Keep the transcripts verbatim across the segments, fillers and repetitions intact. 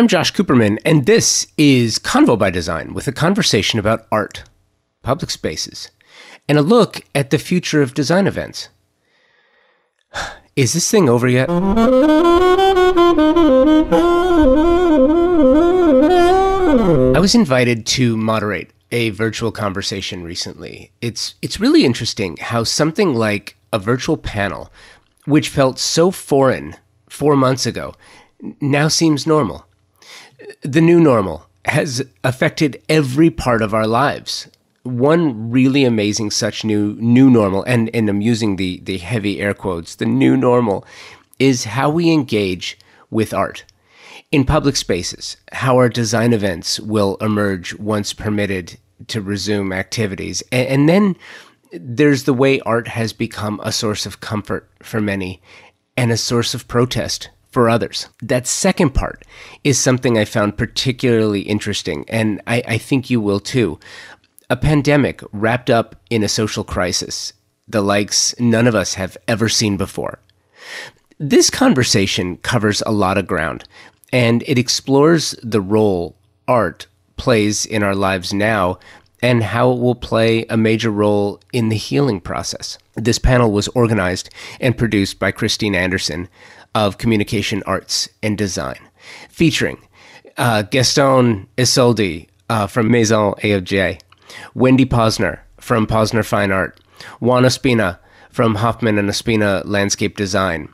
I'm Josh Cooperman, and this is Convo by Design, with a conversation about art, public spaces, and a look at the future of design events. Is this thing over yet? I was invited to moderate a virtual conversation recently. It's, it's really interesting how something like a virtual panel, which felt so foreign four months ago, now seems normal. The new normal has affected every part of our lives. One really amazing such new new normal, and, and I'm using the, the heavy air quotes, the new normal, is how we engage with art in public spaces, how our design events will emerge once permitted to resume activities. And, and then there's the way art has become a source of comfort for many and a source of protest for others. That second part is something I found particularly interesting, and I, I think you will too. A pandemic wrapped up in a social crisis, the likes none of us have ever seen before. This conversation covers a lot of ground, and it explores the role art plays in our lives now and how it will play a major role in the healing process. This panel was organized and produced by Christine Anderson of Communication Arts and Design, featuring uh, Gaston Isoldi uh, from Maison et Objet, Wendy Posner from Posner Fine Art, Juan Ospina from Hoffman and Ospina Landscape Design,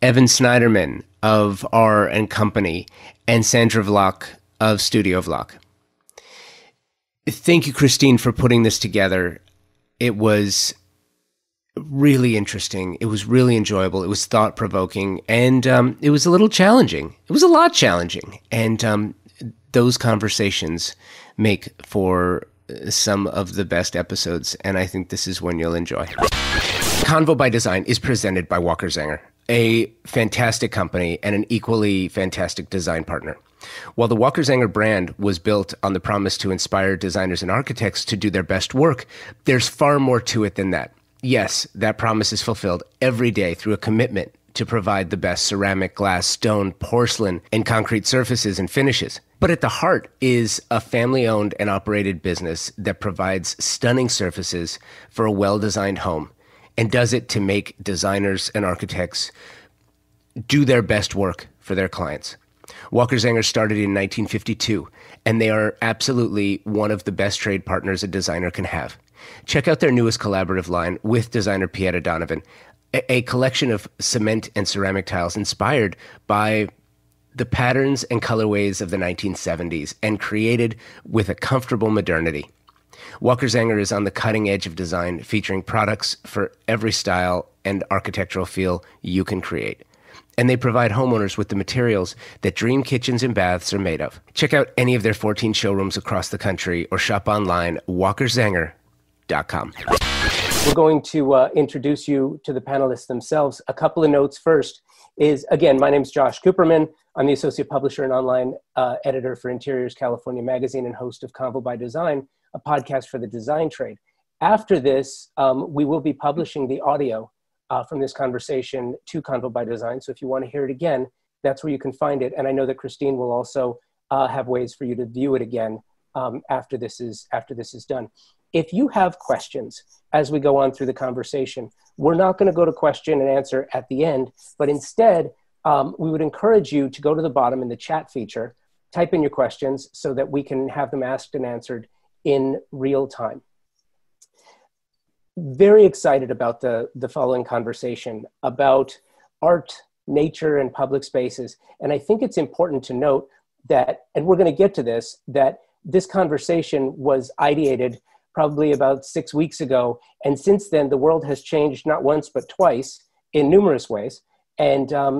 Evan Snyderman of R and Company, and Sandra Vlock of Studio Vlock. Thank you, Christine, for putting this together. It was really interesting. It was really enjoyable. It was thought-provoking, and um, it was a little challenging. It was a lot challenging, and um, those conversations make for some of the best episodes, and I think this is one you'll enjoy. Convo by Design is presented by Walker Zanger, a fantastic company and an equally fantastic design partner. While the Walker Zanger brand was built on the promise to inspire designers and architects to do their best work, there's far more to it than that. Yes, that promise is fulfilled every day through a commitment to provide the best ceramic, glass, stone, porcelain, and concrete surfaces and finishes. But at the heart is a family-owned and operated business that provides stunning surfaces for a well-designed home and does it to make designers and architects do their best work for their clients. Walker Zanger started in nineteen fifty-two, and they are absolutely one of the best trade partners a designer can have. Check out their newest collaborative line with designer Piet O'Donovan, a collection of cement and ceramic tiles inspired by the patterns and colorways of the nineteen seventies and created with a comfortable modernity. Walker Zanger is on the cutting edge of design, featuring products for every style and architectural feel you can create. And they provide homeowners with the materials that dream kitchens and baths are made of. Check out any of their fourteen showrooms across the country or shop online walker zanger dot com. We're going to uh, introduce you to the panelists themselves. A couple of notes first is, again, my name's Josh Cooperman. I'm the associate publisher and online uh, editor for Interiors California Magazine and host of Convo by Design, a podcast for the design trade. After this, um, we will be publishing the audio Uh, from this conversation to Convo by Design. So if you want to hear it again, that's where you can find it. And I know that Christine will also uh, have ways for you to view it again um, after this is after this is done. If you have questions as we go on through the conversation, we're not going to go to question and answer at the end, but instead um, we would encourage you to go to the bottom in the chat feature, type in your questions so that we can have them asked and answered in real time. Very excited about the, the following conversation about art, nature, and public spaces. And I think it's important to note that, and we're going to get to this, that this conversation was ideated probably about six weeks ago. And since then, the world has changed not once, but twice in numerous ways. And um,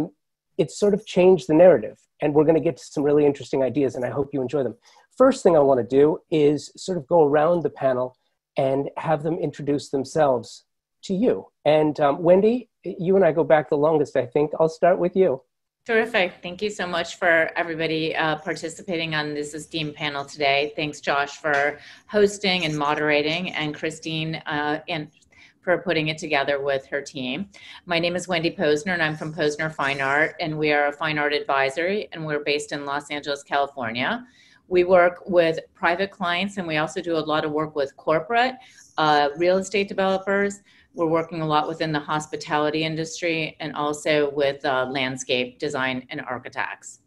it's sort of changed the narrative. And we're going to get to some really interesting ideas, and I hope you enjoy them. First thing I want to do is sort of go around the panel and have them introduce themselves to you. And um, Wendy, you and I go back the longest, I think. I'll start with you. Terrific. Thank you so much for everybody uh, participating on this esteemed panel today. Thanks, Josh, for hosting and moderating, and Christine uh, and for putting it together with her team. My name is Wendy Posner, and I'm from Posner Fine Art, and we are a fine art advisory, and we're based in Los Angeles, California. We work with private clients, and we also do a lot of work with corporate, uh, real estate developers. We're working a lot within the hospitality industry and also with uh, landscape design and architects.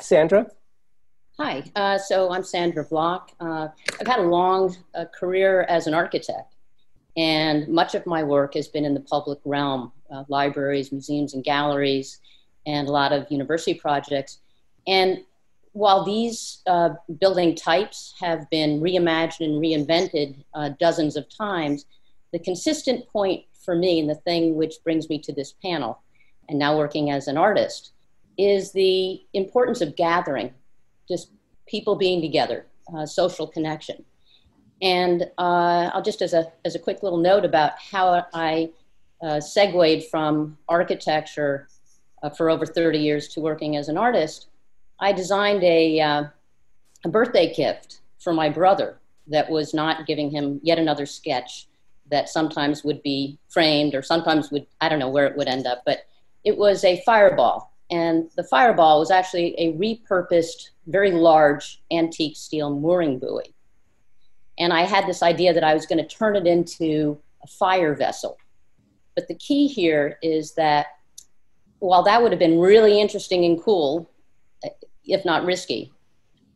Sandra? Hi, uh, so I'm Sandra Vlock. Uh, I've had a long uh, career as an architect, and much of my work has been in the public realm, uh, libraries, museums, and galleries, and a lot of university projects. And while these uh, building types have been reimagined and reinvented uh, dozens of times, the consistent point for me, and the thing which brings me to this panel, and now working as an artist, is the importance of gathering, just people being together, uh, social connection. And uh, I'll just, as a, as a quick little note about how I uh, segued from architecture uh, for over thirty years to working as an artist, I designed a, uh, a birthday gift for my brother that was not giving him yet another sketch that sometimes would be framed or sometimes would, I don't know where it would end up, but it was a fireball. And the fireball was actually a repurposed, very large antique steel mooring buoy. And I had this idea that I was going to turn it into a fire vessel. But the key here is that while that would have been really interesting and cool, if not risky,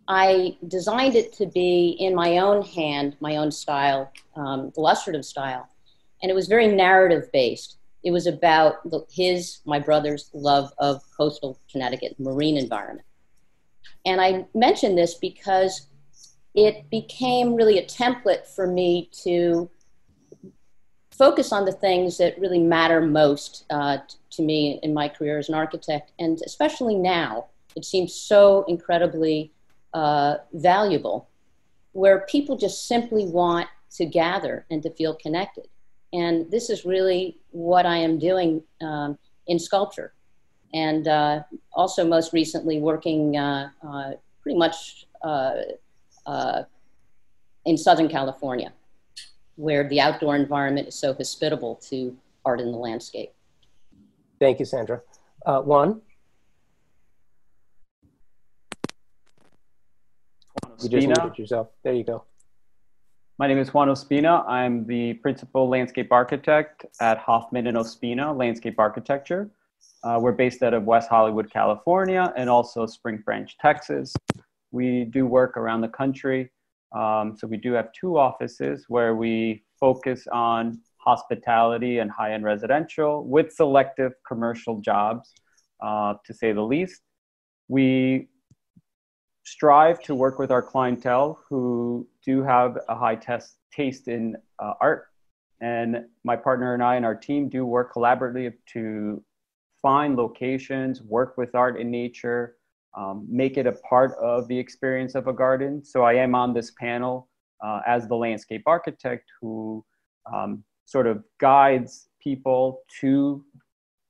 I designed it to be in my own hand, my own style, um, illustrative style. And it was very narrative based. It was about the, his, my brother's love of coastal Connecticut marine environment. And I mention this because it became really a template for me to focus on the things that really matter most uh, to me in my career as an architect. And especially now, it seems so incredibly uh, valuable, where people just simply want to gather and to feel connected. And this is really what I am doing um, in sculpture. And uh, also most recently working uh, uh, pretty much uh, uh, in Southern California, where the outdoor environment is so hospitable to art in the landscape. Thank you, Sandra. Uh, Juan? Juan Ospina. You just muted yourself. There you go. My name is Juan Ospina. I'm the principal landscape architect at Hoffman and Ospina Landscape Architecture. Uh, we're based out of West Hollywood, California, and also Spring Branch, Texas. We do work around the country. Um, so we do have two offices where we focus on hospitality and high-end residential with selective commercial jobs, uh, to say the least. We strive to work with our clientele who do have a high test, taste in uh, art. And my partner and I and our team do work collaboratively to find locations, work with art in nature, um, make it a part of the experience of a garden. So I am on this panel uh, as the landscape architect who um, sort of guides people to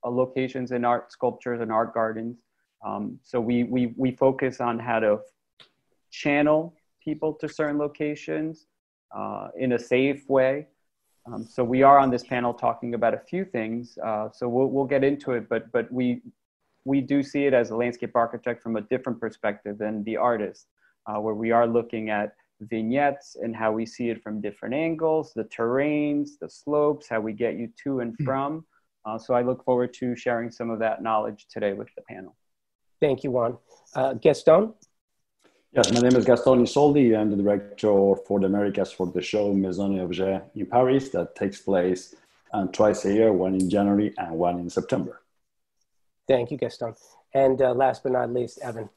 uh, locations in art sculptures and art gardens. Um, so we, we, we focus on how to channel people to certain locations uh, in a safe way. Um, so we are on this panel talking about a few things. Uh, so we'll, we'll get into it, but, but we, we do see it as a landscape architect from a different perspective than the artist, uh, where we are looking at vignettes and how we see it from different angles, the terrains, the slopes, how we get you to and from. Uh, so I look forward to sharing some of that knowledge today with the panel. Thank you, Juan. Uh, Gaston? Yes, my name is Gaston Isoldi. I'm the director for the Americas for the show Maison et Objet in Paris that takes place um, twice a year, one in January and one in September. Thank you, Gaston. And uh, last but not least, Evan.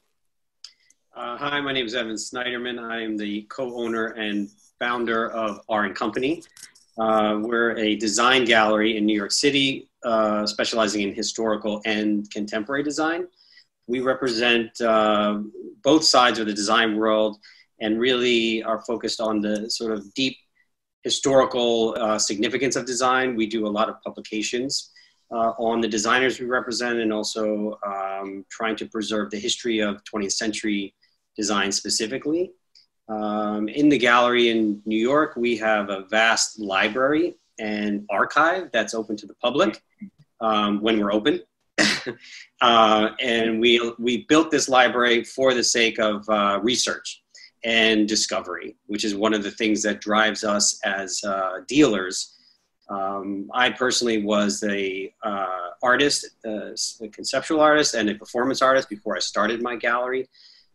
Uh, hi, my name is Evan Snyderman. I am the co-owner and founder of R and Company. Uh, we're a design gallery in New York City, uh, specializing in historical and contemporary design. We represent uh, both sides of the design world and really are focused on the sort of deep historical uh, significance of design. We do a lot of publications uh, on the designers we represent and also um, trying to preserve the history of twentieth century design specifically. Um, in the gallery in New York, we have a vast library and archive that's open to the public um, when we're open. uh, and we, we built this library for the sake of uh, research and discovery, which is one of the things that drives us as uh, dealers. Um, I personally was a uh, artist, uh, a conceptual artist and a performance artist before I started my gallery.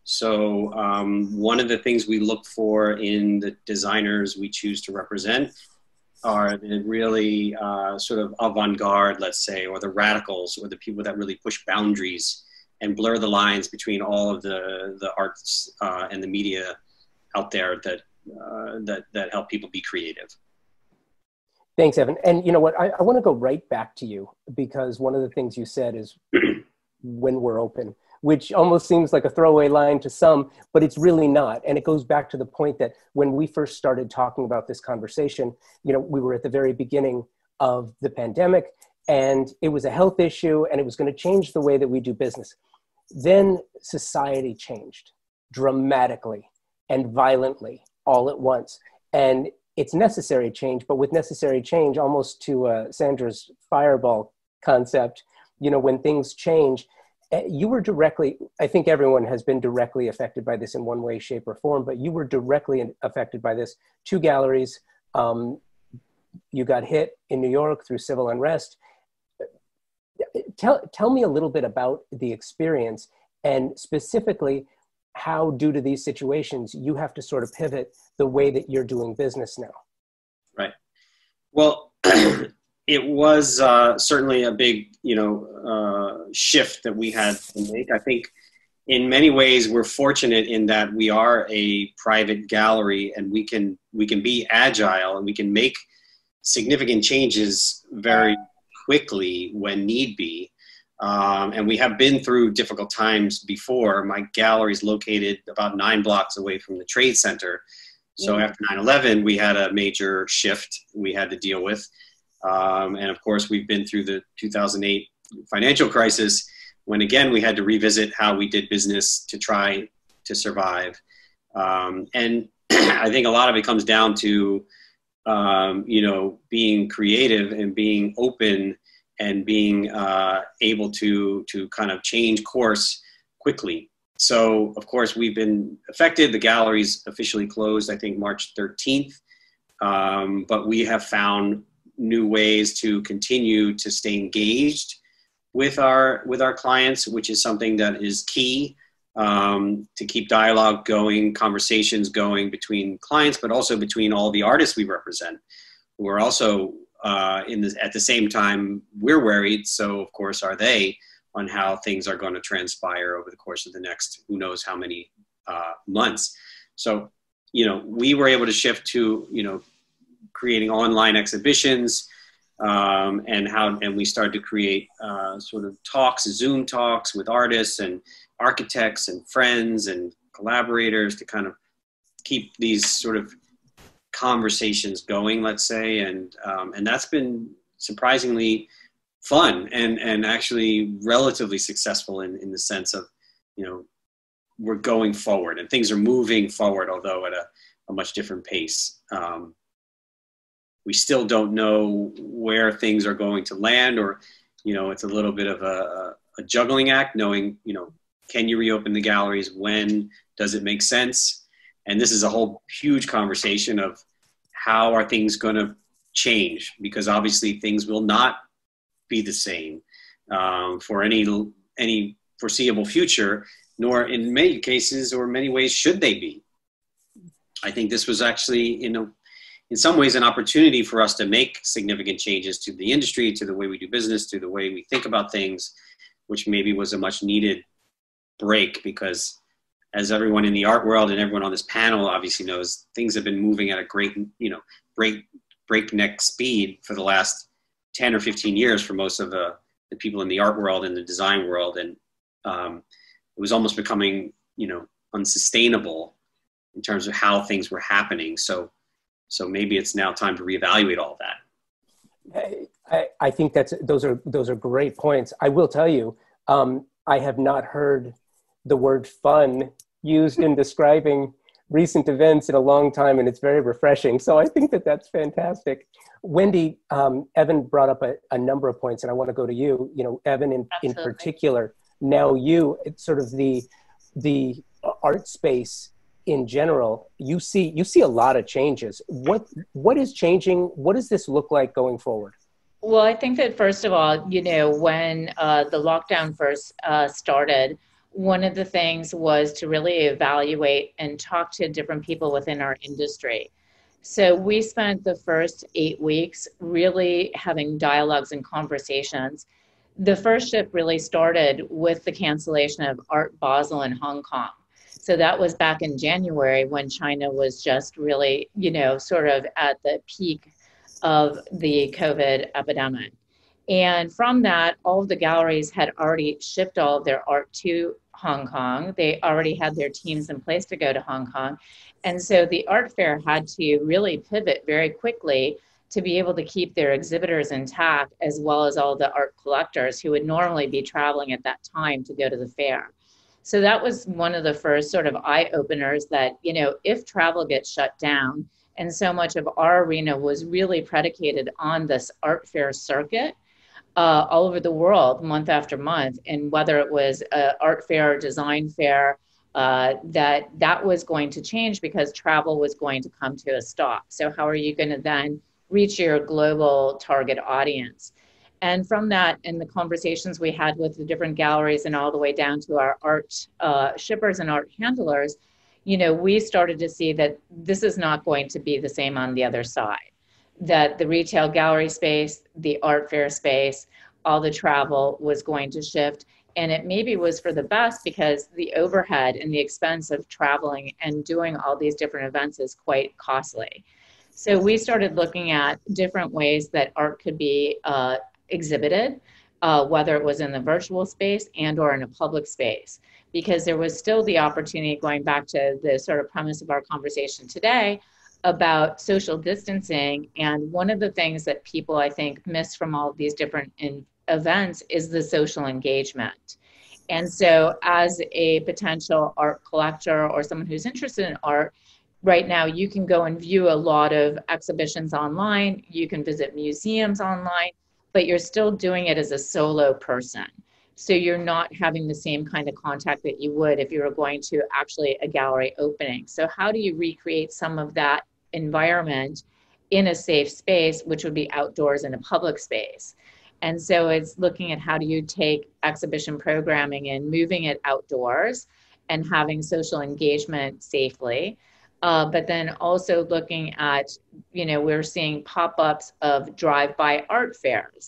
So um, one of the things we look for in the designers we choose to represent are the really uh, sort of avant-garde, let's say, or the radicals, or the people that really push boundaries and blur the lines between all of the, the arts uh, and the media out there that, uh, that, that help people be creative. Thanks, Evan. And you know what, I, I want to go right back to you, because one of the things you said is when we're open, which almost seems like a throwaway line to some, but it's really not. And it goes back to the point that when we first started talking about this conversation, you know, we were at the very beginning of the pandemic, and it was a health issue, and it was going to change the way that we do business. Then society changed dramatically and violently all at once. And it's necessary change, but with necessary change, almost to uh, Sandra's fireball concept, you know, when things change, you were directly, I think everyone has been directly affected by this in one way, shape, or form, but you were directly affected by this. Two galleries, um, you got hit in New York through civil unrest. Tell, tell me a little bit about the experience, and specifically how, due to these situations, you have to sort of pivot the way that you're doing business now. Right. Well, it was uh, certainly a big, you know, uh, shift that we had to make. I think in many ways we're fortunate in that we are a private gallery, and we can we can be agile, and we can make significant changes very quickly when need be. Um, and we have been through difficult times before. My gallery is located about nine blocks away from the Trade Center. So mm-hmm. after nine eleven, we had a major shift we had to deal with. Um, and of course, we've been through the two thousand eight financial crisis, when again, we had to revisit how we did business to try to survive. Um, and I think a lot of it comes down to, um, you know, being creative and being open and being uh, able to, to kind of change course quickly. So of course, we've been affected. The gallery's officially closed, I think March thirteenth, um, but we have found new ways to continue to stay engaged with our with our clients, which is something that is key um, to keep dialogue going, conversations going between clients, but also between all the artists we represent, who are also uh, in this, at the same time we're worried. So of course are they, on how things are going to transpire over the course of the next who knows how many uh, months. So you know we were able to shift to you know. creating online exhibitions, um, and how, and we started to create uh, sort of talks, Zoom talks with artists and architects and friends and collaborators to kind of keep these sort of conversations going, let's say. And, um, and that's been surprisingly fun and, and actually relatively successful in, in the sense of, you know, we're going forward and things are moving forward, although at a, a much different pace. Um, We still don't know where things are going to land, or, you know, it's a little bit of a, a juggling act, knowing, you know, can you reopen the galleries? When does it make sense? And this is a whole huge conversation of how are things going to change? Because obviously things will not be the same um, for any, any foreseeable future, nor in many cases or many ways should they be. I think this was actually, you know, in some ways, an opportunity for us to make significant changes to the industry, to the way we do business, to the way we think about things, which maybe was a much needed break, because as everyone in the art world and everyone on this panel obviously knows, things have been moving at a great, you know, break, breakneck speed for the last ten or fifteen years for most of the, the people in the art world and the design world. And um, it was almost becoming, you know, unsustainable in terms of how things were happening. So So maybe it's now time to reevaluate all that. I, I think that's, those are, those are great points. I will tell you, um, I have not heard the word fun used in describing recent events in a long time, and it's very refreshing. So I think that that's fantastic. Wendy, um, Evan brought up a, a number of points, and I want to go to you. You know, Evan in, in particular, now you, it's sort of the, the art space in general, you see, you see a lot of changes. What, what is changing? What does this look like going forward? Well, I think that first of all, you know, when uh, the lockdown first uh, started, one of the things was to really evaluate and talk to different people within our industry. So we spent the first eight weeks really having dialogues and conversations. The first shift really started with the cancellation of Art Basel in Hong Kong. So that was back in January when China was just really, you know, sort of at the peak of the COVID epidemic. And from that, all of the galleries had already shipped all of their art to Hong Kong. They already had their teams in place to go to Hong Kong. And so the art fair had to really pivot very quickly to be able to keep their exhibitors intact, as well as all the art collectors who would normally be traveling at that time to go to the fair. So that was one of the first sort of eye-openers that, you know, if travel gets shut down, and so much of our arena was really predicated on this art fair circuit, Uh, all over the world, month after month, and whether it was an uh, art fair or design fair, uh, that that was going to change because travel was going to come to a stop. So how are you going to then reach your global target audience? And from that, and the conversations we had with the different galleries and all the way down to our art uh, shippers and art handlers, you know, we started to see that this is not going to be the same on the other side. That the retail gallery space, the art fair space, all the travel was going to shift. And it maybe was for the best because the overhead and the expense of traveling and doing all these different events is quite costly. So we started looking at different ways that art could be uh, exhibited, uh, whether it was in the virtual space and or in a public space, because there was still the opportunity, going back to the sort of premise of our conversation today, about social distancing. And one of the things that people, I think, miss from all of these different in events is the social engagement. And so as a potential art collector or someone who's interested in art, right now you can go and view a lot of exhibitions online, you can visit museums online, but you're still doing it as a solo person. So you're not having the same kind of contact that you would if you were going to actually a gallery opening. So how do you recreate some of that environment in a safe space, which would be outdoors in a public space? And so it's looking at how do you take exhibition programming and moving it outdoors and having social engagement safely, uh, but then also looking at, you know, we're seeing pop-ups of drive-by art fairs,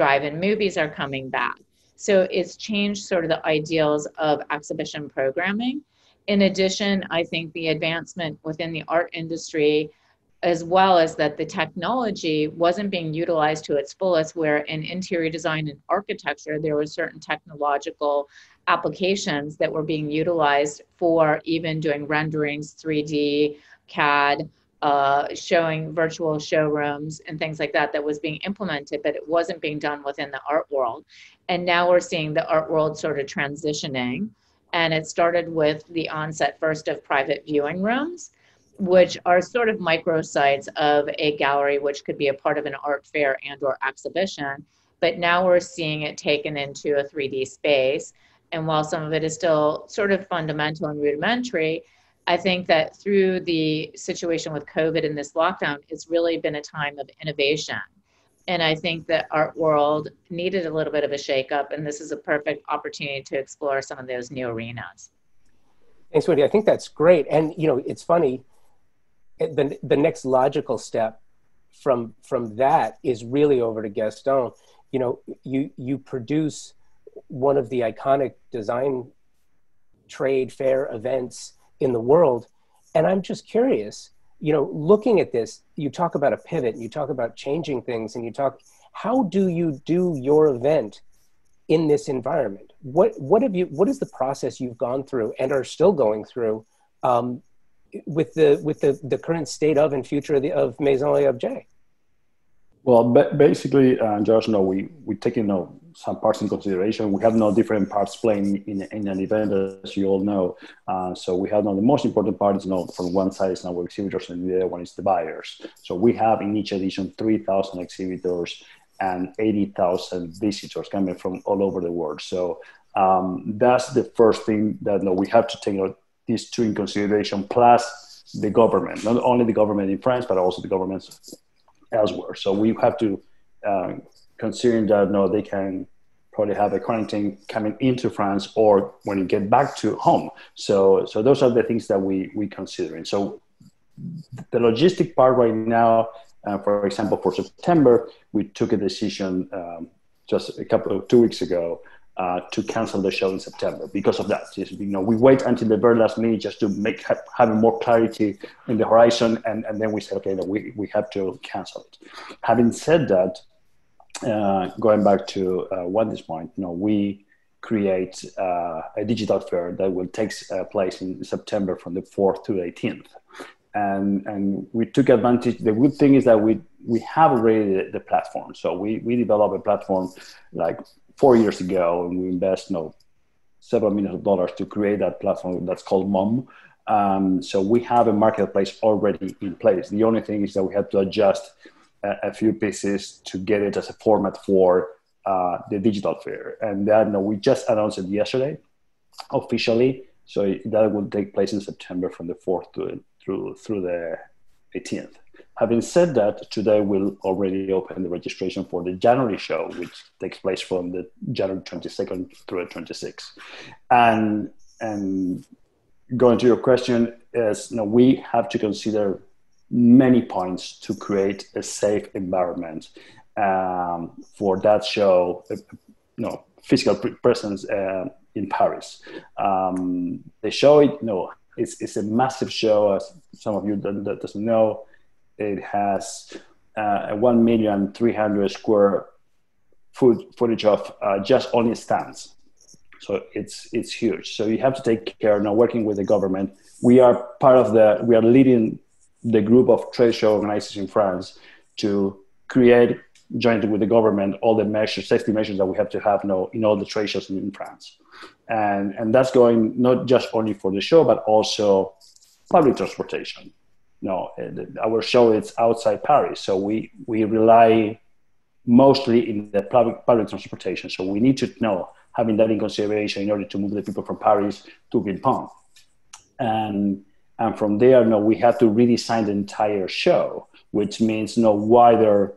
drive-in movies are coming back. So it's changed sort of the ideals of exhibition programming. In addition, I think the advancement within the art industry, as well as that the technology wasn't being utilized to its fullest, where in interior design and architecture, there were certain technological applications that were being utilized for even doing renderings, three D, C A D, uh, showing virtual showrooms and things like that, that was being implemented, but it wasn't being done within the art world. And now we're seeing the art world sort of transitioning. And it started with the onset first of private viewing rooms, which are sort of microsites of a gallery, which could be a part of an art fair and or exhibition. But now we're seeing it taken into a three D space. And while some of it is still sort of fundamental and rudimentary, I think that through the situation with COVID and this lockdown, it's really been a time of innovation. And I think the art world needed a little bit of a shakeup, and this is a perfect opportunity to explore some of those new arenas. Thanks, Wendy. I think that's great. And, you know, it's funny, the, the next logical step from, from that is really over to Gaston. You know, you, you produce one of the iconic design trade fair events in the world. And I'm just curious, you know, looking at this, you talk about a pivot, you talk about changing things, and you talk, how do you do your event in this environment? What what have you, what is the process you've gone through and are still going through um, with the with the, the current state of and future of, the, of Maison et Objet? Well, basically, uh, Josh, no, we, we're taking you know, some parts in consideration. We have no different parts playing in, in an event, as you all know. Uh, so we have now the most important part is now from one side is our exhibitors and the other one is the buyers. So we have in each edition three thousand exhibitors and eighty thousand visitors coming from all over the world. So um, that's the first thing that no, we have to take uh, these two in consideration, plus the government, not only the government in France, but also the governments elsewhere. So we have to uh, considering that no, they can probably have a quarantine coming into France or when you get back to home. So, so those are the things that we we considering. So the logistic part right now, uh, for example, for September, we took a decision um, just a couple of two weeks ago uh, to cancel the show in September because of that. Just, you know, we wait until the very last minute just to make have, have more clarity in the horizon, and, and then we said, okay, no, we we have to cancel it. Having said that. Uh, going back to uh, Wendy's point, you know, we create uh, a digital fair that will take uh, place in September from the fourth to the eighteenth. And, and we took advantage. The good thing is that we, we have already the, the platform. So we, we developed a platform like four years ago, and we invest you know, several millions of dollars to create that platform that's called Mom. Um, so we have a marketplace already in place. The only thing is that we have to adjust a few pieces to get it as a format for uh, the digital fair. And that no, we just announced it yesterday officially. So that will take place in September from the fourth to through through the eighteenth. Having said that, today we'll already open the registration for the January show, which takes place from the January twenty-second through the twenty-sixth. And and going to your question is, you know, we have to consider many points to create a safe environment um, for that show, uh, no, physical presence uh, in Paris. Um, the show, it, no, it's, it's a massive show, as some of you that, that doesn't know. It has uh, one million three hundred thousand square foot footage of uh, just only stands. So it's it's huge. So you have to take care, now working with the government. We are part of the, we are leading the group of trade show organizers in France to create, jointly with the government, all the measures, safety measures that we have to have now in all the trade shows in France. And, and that's going not just only for the show, but also public transportation. No, our show is outside Paris, so we, we rely mostly in the public, public transportation. So we need to know, having that in consideration in order to move the people from Paris to Villepinte. And And from there, no, we have to redesign the entire show, which means no wider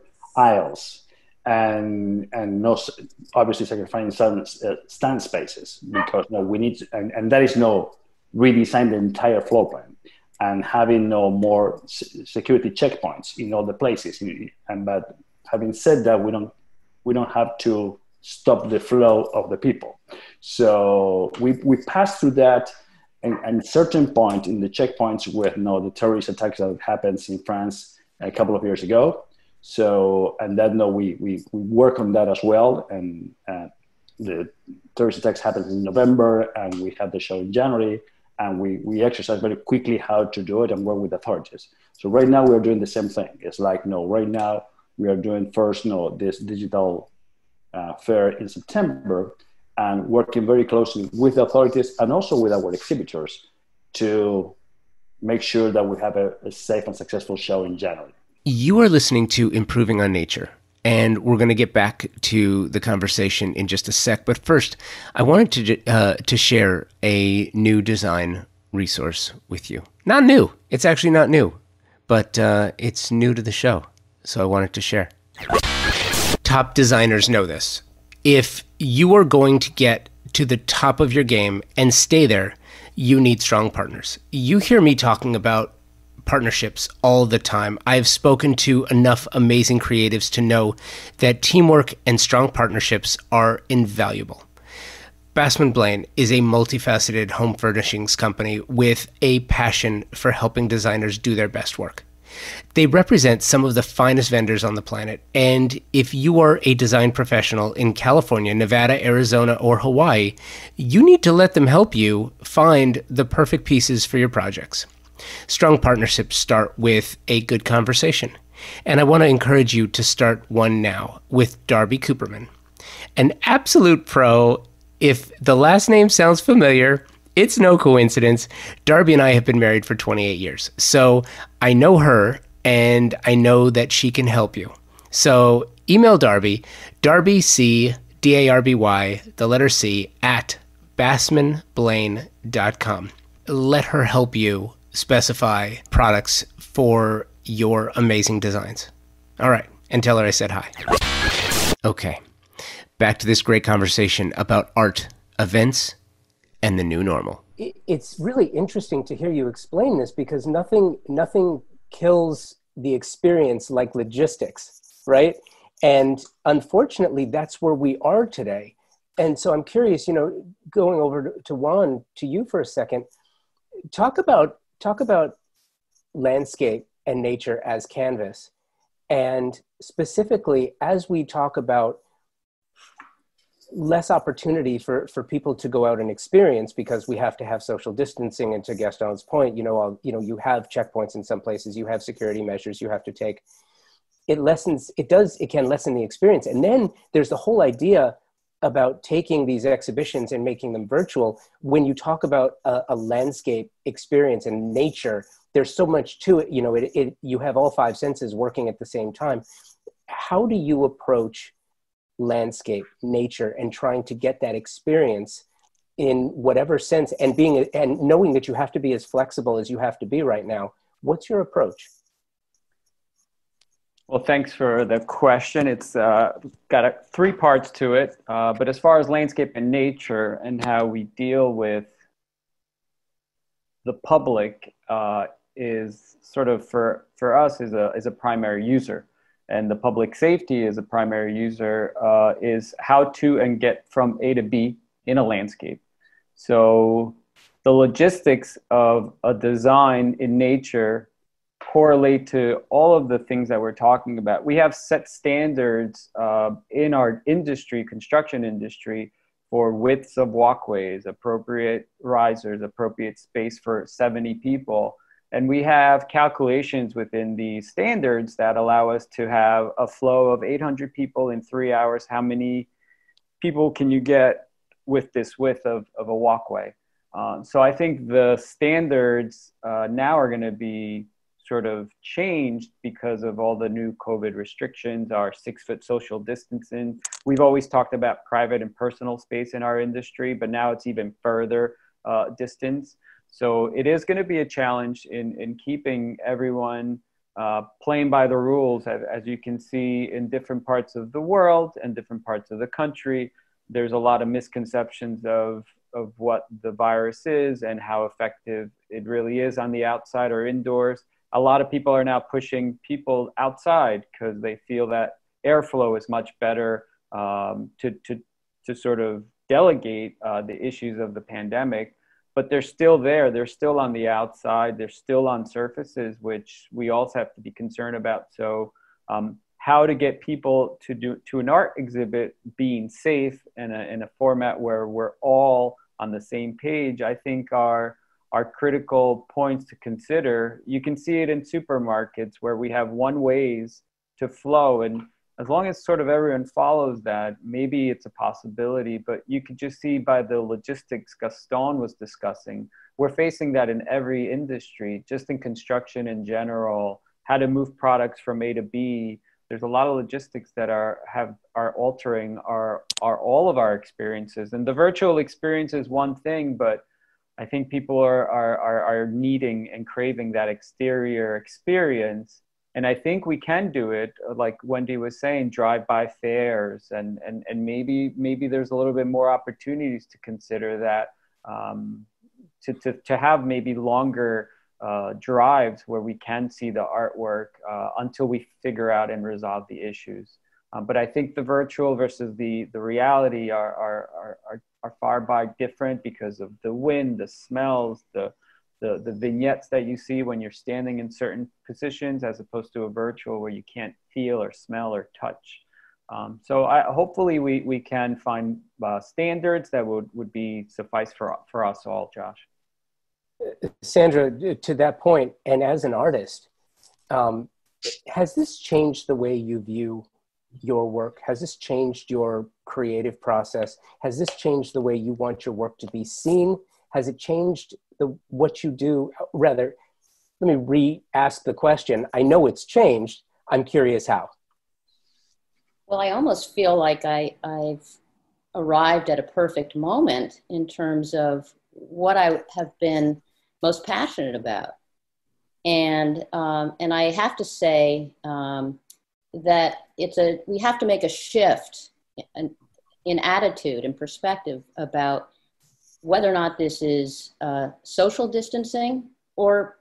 aisles and and no, obviously sacrificing some uh, stand spaces because no, we need to, and, and that is no redesign the entire floor plan and having no more security checkpoints in all the places. And but having said that, we don't we don't have to stop the flow of the people. So we we pass through that. And, and certain point in the checkpoints with you know, the terrorist attacks that happens in France a couple of years ago. So, and that no, we, we, we work on that as well. And uh, the terrorist attacks happened in November and we had the show in January and we, we exercise very quickly how to do it and work with authorities. So right now we're doing the same thing. It's like, no, right now we are doing first, no, this digital uh, fair in September, and working very closely with authorities and also with our exhibitors to make sure that we have a, a safe and successful show in January. You are listening to Improving on Nature, and we're going to get back to the conversation in just a sec. But first, I wanted to, uh, to share a new design resource with you. Not new. It's actually not new, but uh, it's new to the show, so I wanted to share. Top designers know this. If you are going to get to the top of your game and stay there, you need strong partners. You hear me talking about partnerships all the time. I've spoken to enough amazing creatives to know that teamwork and strong partnerships are invaluable. Bassman Blaine is a multifaceted home furnishings company with a passion for helping designers do their best work. They represent some of the finest vendors on the planet, and if you are a design professional in California, Nevada, Arizona, or Hawaii, you need to let them help you find the perfect pieces for your projects. Strong partnerships start with a good conversation, and I want to encourage you to start one now with Darby Cooperman. An absolute pro. If the last name sounds familiar, it's no coincidence. Darby and I have been married for twenty-eight years. So I know her and I know that she can help you. So email Darby, Darby C, D A R B Y, the letter C, at bassman blaine dot com. Let her help you specify products for your amazing designs. All right. And tell her I said hi. Okay. Back to this great conversation about art, events, and the new normal. It's really interesting to hear you explain this because nothing nothing kills the experience like logistics, right? And unfortunately, that's where we are today. And so I'm curious, you know, going over to Juan, to you for a second, talk about talk about landscape and nature as canvas. And specifically, as we talk about less opportunity for, for people to go out and experience because we have to have social distancing, and to Gaston's point, you know, I'll, you know, you have checkpoints in some places, you have security measures you have to take. It lessens, it does, it can lessen the experience. And then there's the whole idea about taking these exhibitions and making them virtual. When you talk about a, a landscape experience and nature, there's so much to it, you know, it, it, you have all five senses working at the same time. How do you approach landscape, nature, and trying to get that experience in whatever sense, and being, and knowing that you have to be as flexible as you have to be right now? What's your approach? Well, thanks for the question. It's uh, got a, three parts to it, uh, but as far as landscape and nature and how we deal with the public uh, is sort of for for us is a is a primary user. And the public safety as a primary user uh, is how to and get from A to B in a landscape. So the logistics of a design in nature correlate to all of the things that we're talking about. We have set standards uh, in our industry, construction industry, for widths of walkways, appropriate risers, appropriate space for seventy people. And we have calculations within the standards that allow us to have a flow of eight hundred people in three hours. How many people can you get with this width of, of a walkway? Um, so I think the standards uh, now are gonna be sort of changed because of all the new COVID restrictions, our six foot social distancing. We've always talked about private and personal space in our industry, but now it's even further uh, distance. So it is going to be a challenge in, in keeping everyone uh, playing by the rules. As, as you can see in different parts of the world and different parts of the country, there's a lot of misconceptions of, of what the virus is and how effective it really is on the outside or indoors. A lot of people are now pushing people outside because they feel that airflow is much better um, to, to, to sort of delegate uh, the issues of the pandemic. But they're still there, they're still on the outside, they're still on surfaces, which we also have to be concerned about. So um, how to get people to do to an art exhibit being safe in a, in a format where we're all on the same page, I think are, are critical points to consider. You can see it in supermarkets where we have one ways to flow. And as long as sort of everyone follows that, maybe it's a possibility, but you could just see by the logistics Gaston was discussing, we're facing that in every industry, just in construction in general, how to move products from A to B. There's a lot of logistics that are, have, are altering our, our, all of our experiences. And the virtual experience is one thing, but I think people are, are, are, are needing and craving that exterior experience. And I think we can do it, like Wendy was saying, drive-by fairs, and, and, and maybe maybe there's a little bit more opportunities to consider that, um, to, to, to have maybe longer uh, drives where we can see the artwork uh, until we figure out and resolve the issues. Um, but I think the virtual versus the, the reality are, are, are, are, are far by different because of the wind, the smells, the The, the vignettes that you see when you're standing in certain positions, as opposed to a virtual where you can't feel or smell or touch. Um, so I, hopefully we, we can find uh, standards that would, would be suffice for, for us all, Josh. Sandra, to that point, and as an artist, um, has this changed the way you view your work? Has this changed your creative process? Has this changed the way you want your work to be seen? Has it changed the, what you do? Rather, let me re-ask the question. I know it's changed. I'm curious how. Well, I almost feel like I, I've arrived at a perfect moment in terms of what I have been most passionate about. And, um, and I have to say um, that it's a, we have to make a shift in, in attitude and perspective about whether or not this is uh, social distancing or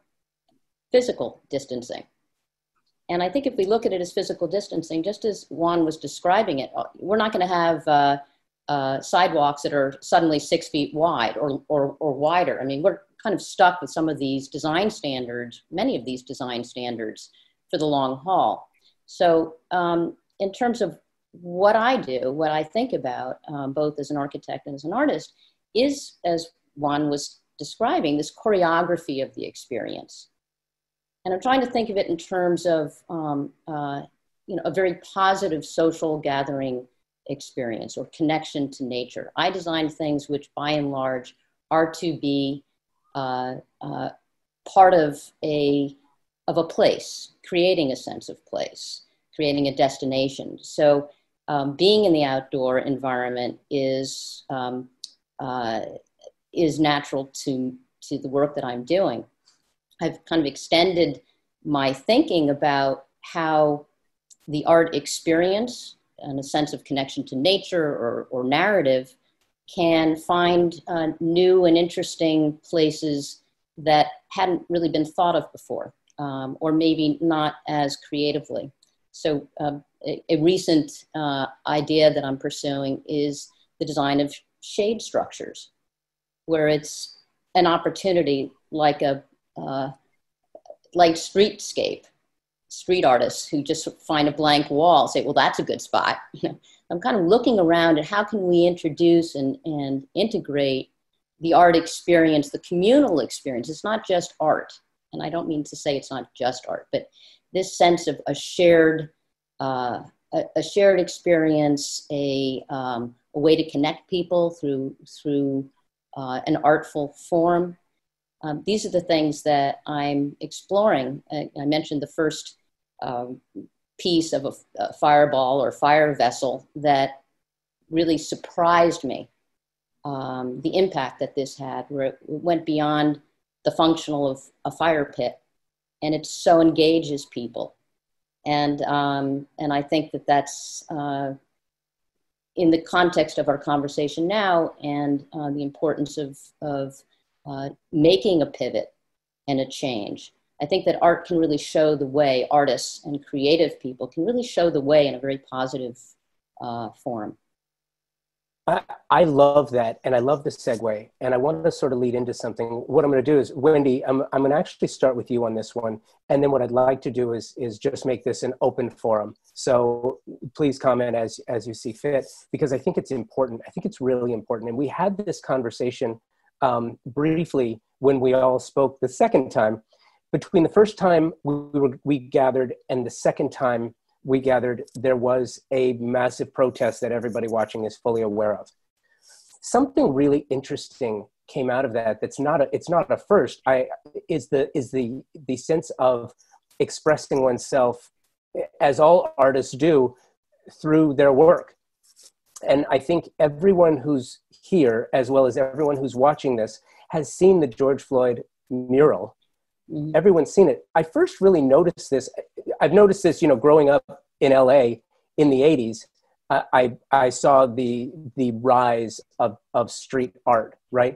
physical distancing. And I think if we look at it as physical distancing, just as Juan was describing it, we're not going to have uh, uh, sidewalks that are suddenly six feet wide or, or, or wider. I mean, we're kind of stuck with some of these design standards, many of these design standards for the long haul. So um, in terms of what I do, what I think about, um, both as an architect and as an artist, is, as Juan was describing, this choreography of the experience. And I'm trying to think of it in terms of, um, uh, you know, a very positive social gathering experience or connection to nature. I design things which, by and large, are to be uh, uh, part of a, of a place, creating a sense of place, creating a destination. So um, being in the outdoor environment is, um, uh, is natural to, to the work that I'm doing. I've kind of extended my thinking about how the art experience and a sense of connection to nature or, or narrative can find uh, new and interesting places that hadn't really been thought of before, um, or maybe not as creatively. So um, a, a recent uh, idea that I'm pursuing is the design of shade structures, where it's an opportunity like a Uh, like streetscape, street artists who just find a blank wall, say, well, that's a good spot. You know, I'm kind of looking around at how can we introduce and, and integrate the art experience, the communal experience. It's not just art. And I don't mean to say it's not just art, but this sense of a shared, uh, a, a shared experience, a, um, a way to connect people through, through uh, an artful form. Um, these are the things that I'm exploring. I, I mentioned the first um, piece of a, a fireball or fire vessel that really surprised me, um, the impact that this had, where it went beyond the functional of a fire pit, and it so engages people. And, um, and I think that that's uh, in the context of our conversation now and uh, the importance of, of Uh, making a pivot and a change. I think that art can really show the way, artists and creative people can really show the way in a very positive uh, form. I, I love that, and I love the segue, and I want to sort of lead into something. What I'm going to do is, Wendy, I'm, I'm going to actually start with you on this one, and then what I'd like to do is, is just make this an open forum. So please comment as, as you see fit, because I think it's important. I think it's really important, and we had this conversation Um, briefly when we all spoke the second time. Between the first time we, were, we gathered and the second time we gathered, there was a massive protest that everybody watching is fully aware of. Something really interesting came out of that that's not a, it's not a first, I, is, the, is the, the sense of expressing oneself, as all artists do, through their work. And I think everyone who's here, as well as everyone who's watching this, has seen the George Floyd mural. Mm-hmm. Everyone's seen it. I first really noticed this. I've noticed this, you know, growing up in L A in the eighties, uh, I, I saw the, the rise of, of street art, right?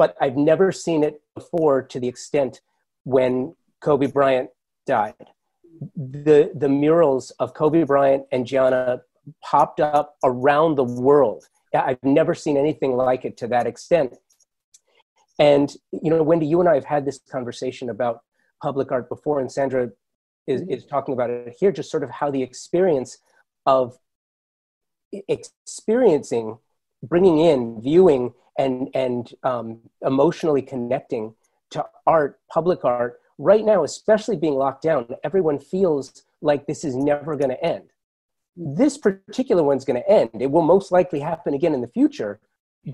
But I've never seen it before to the extent when Kobe Bryant died. The, the murals of Kobe Bryant and Gianna popped up around the world. I've never seen anything like it to that extent. And, you know, Wendy, you and I have had this conversation about public art before, and Sandra is, is talking about it here, just sort of how the experience of experiencing, bringing in, viewing, and, and um, emotionally connecting to art, public art, right now, especially being locked down, everyone feels like this is never going to end. this particular one's going to end. It will most likely happen again in the future,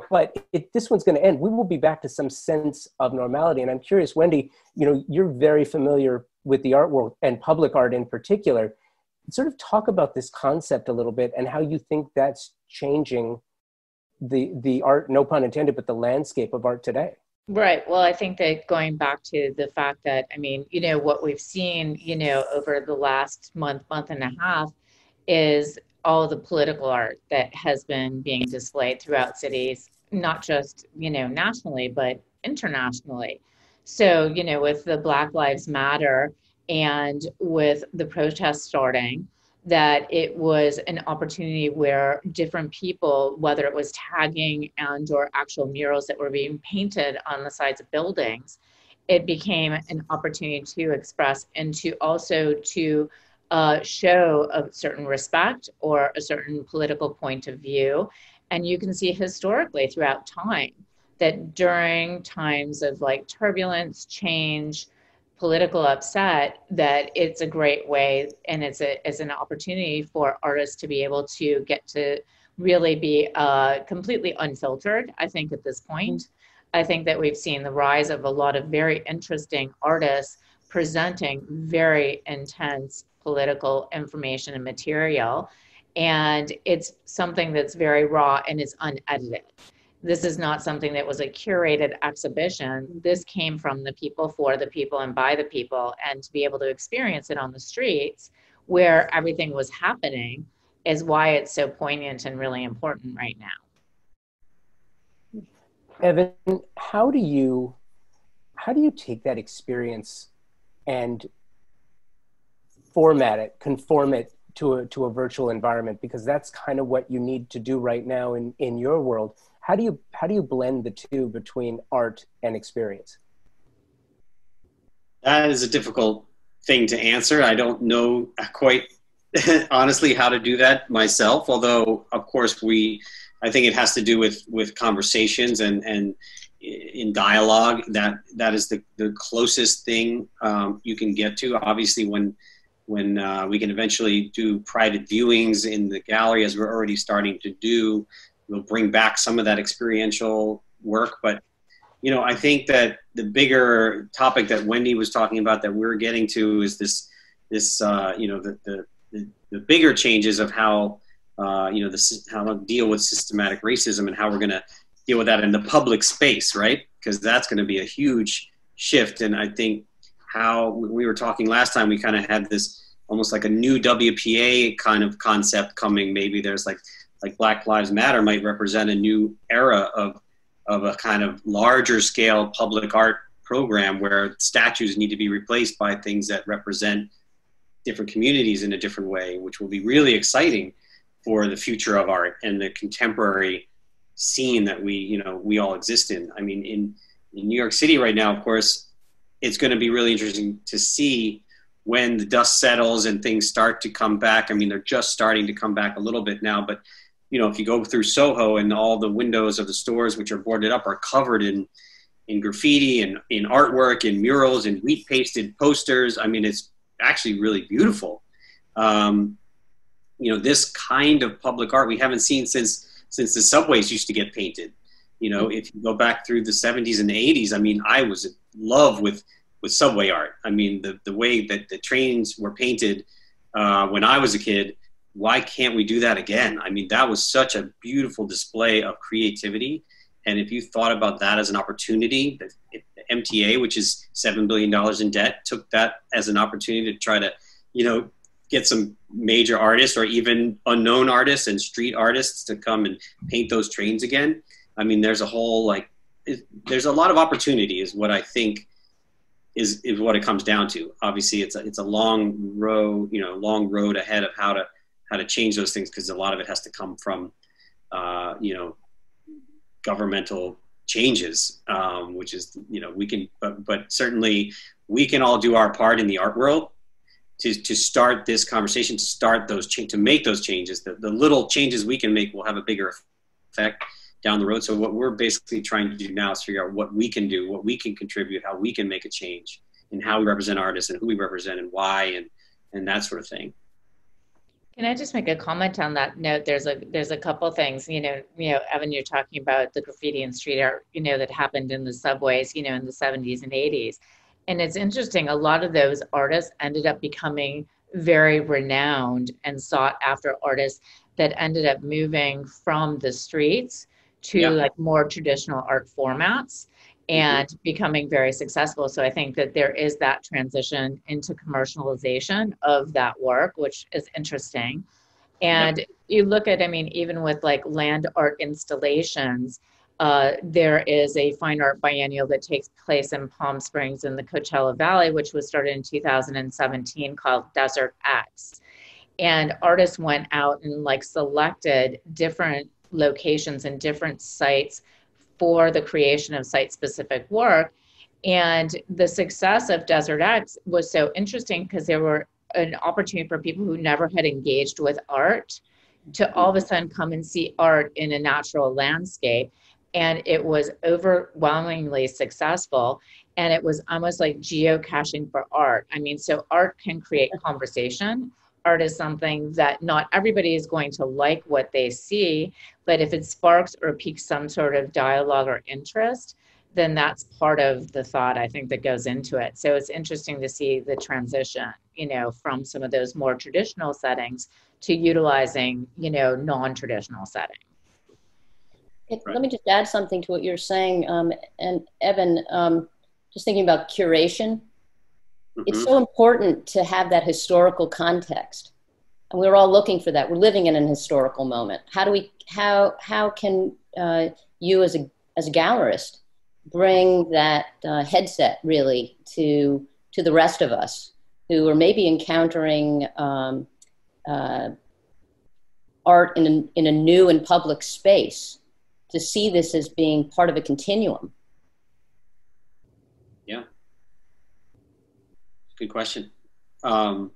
but if this one's going to end, we will be back to some sense of normality. And I'm curious, Wendy, you know, you're very familiar with the art world and public art in particular. Sort of talk about this concept a little bit and how you think that's changing the the art, no pun intended, but the landscape of art today. Right. Well, I think that going back to the fact that, I mean, you know, what we've seen, you know, over the last month, month and a half is all the political art that has been being displayed throughout cities, not just, you know, nationally, but internationally. So, you know, with the Black Lives Matter and with the protests starting, that it was an opportunity where different people, whether it was tagging and or actual murals that were being painted on the sides of buildings, it became an opportunity to express and to also to uh, show a certain respect or a certain political point of view. And you can see historically throughout time that during times of like turbulence, change, political upset, that it's a great way and it's a it's an opportunity for artists to be able to get to really be uh, completely unfiltered, I think, at this point. I think that we've seen the rise of a lot of very interesting artists presenting very intense political information and material. And it's something that's very raw and is unedited. This is not something that was a curated exhibition. This came from the people, for the people, and by the people, and to be able to experience it on the streets where everything was happening is why it's so poignant and really important right now. Evan, how do you, how do you take that experience and format it, conform it to a, to a virtual environment? Because that's kind of what you need to do right now in, in your world. How do you how do you blend the two between art and experience? That is a difficult thing to answer. I don't know quite honestly how to do that myself. Although, of course, we I think it has to do with with conversations and and in dialogue. That that is the the closest thing um, you can get to. Obviously, when when uh, we can eventually do private viewings in the gallery, as we're already starting to do. We'll bring back some of that experiential work, but you know, I think that the bigger topic that Wendy was talking about that we're getting to is this, this uh, you know, the, the the bigger changes of how uh, you know the how to deal with systematic racism and how we're going to deal with that in the public space, right? Because that's going to be a huge shift, and I think how we were talking last time, we kind of had this almost like a new W P A kind of concept coming. Maybe there's like. like Black Lives Matter might represent a new era of, of a kind of larger scale public art program where statues need to be replaced by things that represent different communities in a different way, which will be really exciting for the future of art and the contemporary scene that we, you know, we all exist in. I mean, in, in New York City right now, of course, it's going to be really interesting to see when the dust settles and things start to come back. I mean, they're just starting to come back a little bit now, but you know, if you go through Soho and all the windows of the stores which are boarded up are covered in in graffiti and in artwork and murals and wheat pasted posters. I mean, it's actually really beautiful. Um, you know, this kind of public art we haven't seen since since the subways used to get painted. You know, if you go back through the seventies and the eighties, I mean, I was in love with with subway art. I mean, the, the way that the trains were painted uh, when I was a kid, why can't we do that again? I mean, that was such a beautiful display of creativity. And if you thought about that as an opportunity, the, the M T A, which is seven billion dollars in debt, took that as an opportunity to try to, you know, get some major artists or even unknown artists and street artists to come and paint those trains again. I mean, there's a whole, like, it, there's a lot of opportunity is what I think is, is what it comes down to. Obviously, it's a, it's a long road, you know, long road ahead of how to, how to change those things, because a lot of it has to come from, uh, you know, governmental changes, um, which is, you know, we can, but, but certainly we can all do our part in the art world to, to start this conversation, to start those, cha- to make those changes. The, the little changes we can make will have a bigger effect down the road. So what we're basically trying to do now is figure out what we can do, what we can contribute, how we can make a change in how we represent artists and who we represent and why and, and that sort of thing. Can I just make a comment on that note? There's a there's a couple things, you know, you know, Evan, you're talking about the graffiti and street art, you know, that happened in the subways, you know, in the seventies and eighties. And it's interesting, a lot of those artists ended up becoming very renowned and sought after artists that ended up moving from the streets to yeah. like more traditional art formats and mm-hmm. becoming very successful. So I think that there is that transition into commercialization of that work, which is interesting. And yeah. you look at, I mean, even with like land art installations, uh, there is a fine art biennial that takes place in Palm Springs in the Coachella Valley, which was started in two thousand seventeen called Desert X. And artists went out and like selected different locations and different sites for the creation of site-specific work. And the success of Desert X was so interesting because there were an opportunity for people who never had engaged with art to all of a sudden come and see art in a natural landscape. And it was overwhelmingly successful. And it was almost like geocaching for art. I mean, so art can create conversation. Art is something that not everybody is going to like what they see, but if it sparks or piques some sort of dialogue or interest, then that's part of the thought, I think, that goes into it. So it's interesting to see the transition, you know, from some of those more traditional settings to utilizing, you know, non-traditional settings. It, right. Let me just add something to what you're saying. Um, and Evan, um, just thinking about curation, it's so important to have that historical context. And we're all looking for that. We're living in an historical moment. How do we, how, how can uh, you as a, as a gallerist bring that uh, headset really to, to the rest of us who are maybe encountering um, uh, art in a, in a new and public space, to see this as being part of a continuum? Yeah. Good question. Um,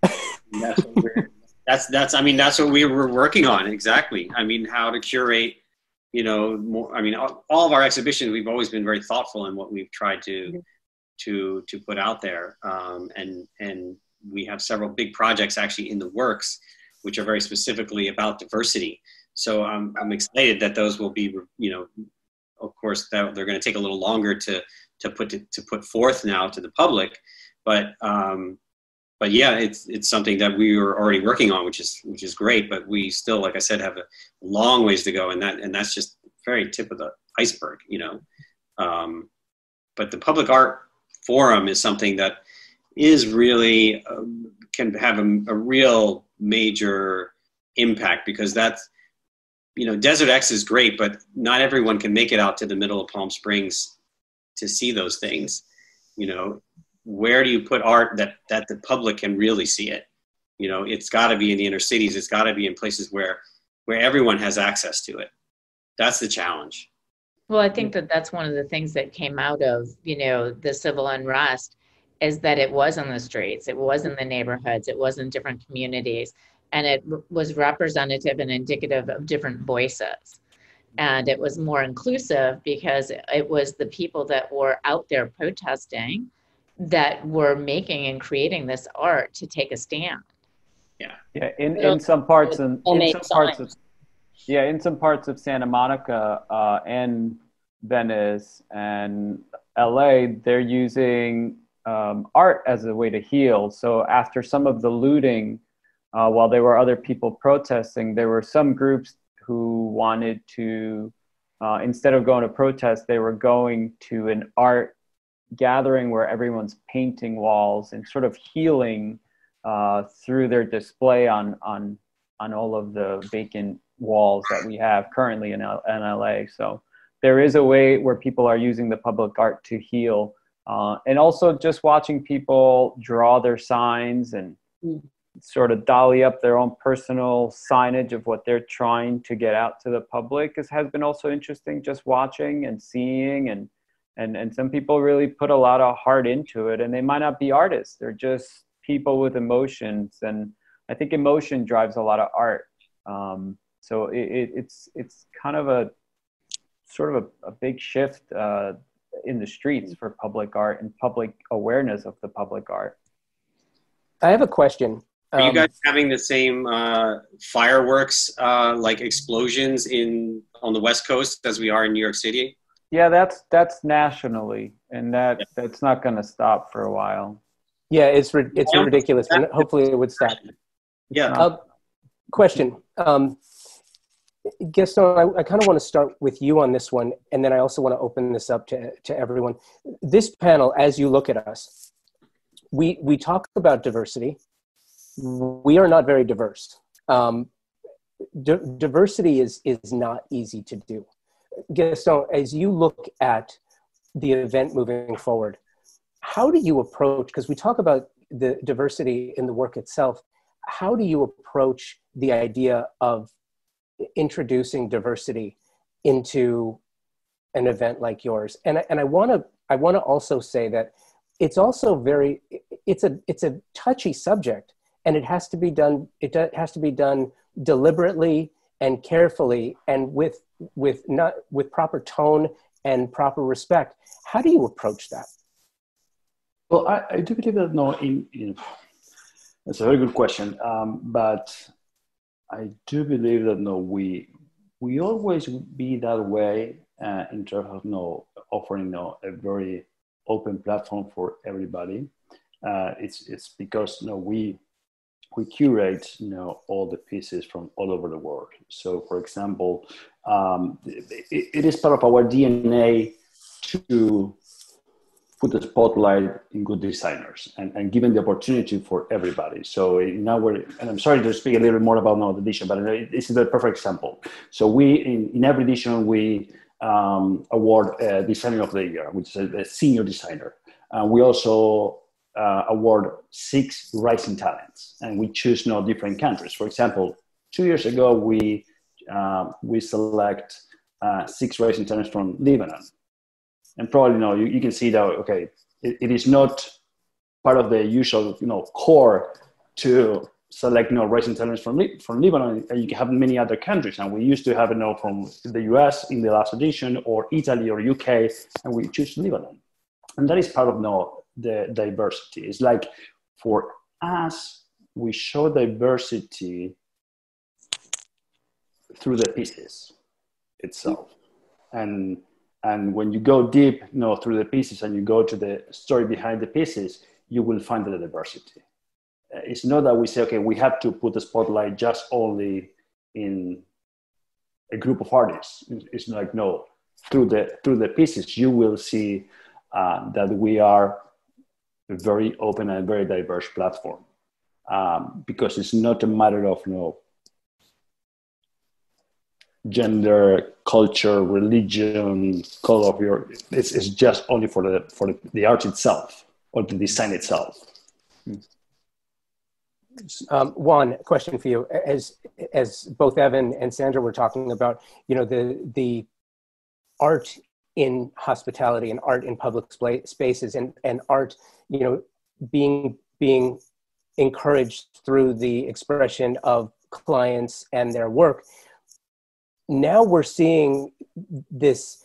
that's, what we're, that's, that's, I mean, that's what we were working on. Exactly. I mean, how to curate, you know, more, I mean, all, all of our exhibitions, we've always been very thoughtful in what we've tried to, to, to put out there. Um, and, and we have several big projects actually in the works, which are very specifically about diversity. So I'm, I'm excited that those will be, you know, of course, that they're going to take a little longer to, to put, to, to put forth now to the public. But um, but yeah, it's it's something that we were already working on, which is which is great. But we still, like I said, have a long ways to go, and that and that's just very tip of the iceberg, you know. Um, but the public art forum is something that is really uh, can have a, a real major impact, because that's, you know, Desert X is great, but not everyone can make it out to the middle of Palm Springs to see those things, you know. Where do you put art that, that the public can really see it? You know, it's gotta be in the inner cities. It's gotta be in places where, where everyone has access to it. That's the challenge. Well, I think that that's one of the things that came out of, you know, the civil unrest, is that it was on the streets, it was in the neighborhoods, it was in different communities, and it was representative and indicative of different voices. And it was more inclusive because it was the people that were out there protesting that we're making and creating this art to take a stand. Yeah, yeah. In, in some parts, in, in some parts of, yeah, in some parts of Santa Monica uh, and Venice and L A, they're using um, art as a way to heal. So after some of the looting, uh, while there were other people protesting, there were some groups who wanted to, uh, instead of going to protest, they were going to an art gathering where everyone's painting walls and sort of healing uh, through their display on on on all of the vacant walls that we have currently in, L in L A. So there is a way where people are using the public art to heal, uh, and also just watching people draw their signs and sort of dolly up their own personal signage of what they're trying to get out to the public is, has been also interesting, just watching and seeing. And And, and some people really put a lot of heart into it, and they might not be artists. They're just people with emotions. And I think emotion drives a lot of art. Um, so it, it, it's, it's kind of a sort of a, a big shift uh, in the streets for public art and public awareness of the public art. I have a question. Are um, you guys having the same uh, fireworks, uh, like explosions in on the West Coast as we are in New York City? Yeah, that's that's nationally, and that yeah. that's not going to stop for a while. Yeah, it's it's yeah. ridiculous. And hopefully, it would stop. Yeah. Uh, question, um, Gaston. I, I kind of want to start with you on this one, and then I also want to open this up to to everyone. This panel, as you look at us, we we talk about diversity. We are not very diverse. Um, di diversity is, is not easy to do. Gaston, as you look at the event moving forward, how do you approach, because we talk about the diversity in the work itself, how do you approach the idea of introducing diversity into an event like yours? And, and I want to I want to also say that it's also very, it's a, it's a touchy subject. And it has to be done. It has to be done deliberately and carefully, and with with not with proper tone and proper respect. How do you approach that? Well, I, I do believe that no. In, in that's a very good question. Um, but I do believe that no, we we always be that way uh, in terms of no offering no a very open platform for everybody. Uh, it's it's because no we. We curate, you know, all the pieces from all over the world. So, for example, um, it, it is part of our D N A to put the spotlight in good designers and, and giving the opportunity for everybody. So now we're, and I'm sorry to speak a little bit more about now the edition, but this is the perfect example. So we, in, in every edition, we um, award a designer of the year, which is a senior designer. Uh, we also Uh, award six rising talents, and we choose no different countries. For example, two years ago we uh, we select uh, six rising talents from Lebanon, and probably no, you, you can see that okay, it, it is not part of the usual you know core to select no rising talents from Le from Lebanon. You can have many other countries, and we used to have you know from the U S in the last edition, or Italy or U K, and we choose Lebanon, and that is part of no. The diversity. It's like for us, we show diversity through the pieces itself. And, and when you go deep, you know, through the pieces and you go to the story behind the pieces, you will find the diversity. It's not that we say, okay, we have to put the spotlight just only in a group of artists. It's like, no, through the, through the pieces, you will see uh, that we are a very open and very diverse platform, um, because it's not a matter of you know, gender, culture, religion, color of your. It's, it's just only for the for the, the art itself or the design itself. Um, Juan, question for you: as as both Evan and Sandra were talking about, you know the the art in hospitality and art in public spaces and, and art, you know, being, being encouraged through the expression of clients and their work. Now we're seeing this,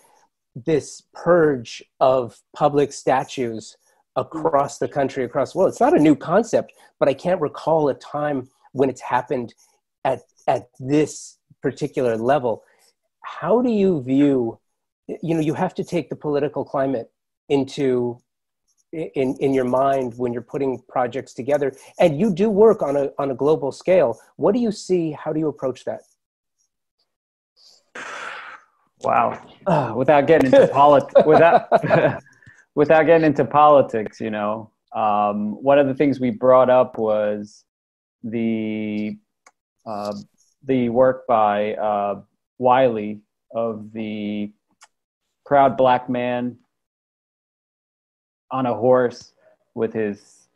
this purge of public statues across the country, across the world. It's not a new concept, but I can't recall a time when it's happened at, at this particular level. How do you view you know, you have to take the political climate into in, in your mind when you're putting projects together, and you do work on a, on a global scale. What do you see? How do you approach that? Wow. Uh, without getting into politics, without, without getting into politics, you know, um, one of the things we brought up was the, uh, the work by uh, Wiley of the proud black man on a horse with his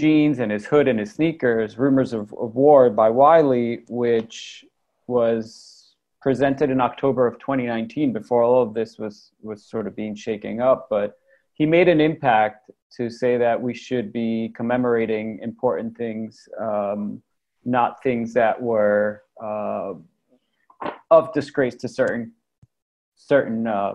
jeans and his hood and his sneakers, Rumors of, of War by Wiley, which was presented in October of twenty nineteen before all of this was, was sort of being shaken up. But he made an impact to say that we should be commemorating important things, um, not things that were uh, of disgrace to certain certain uh,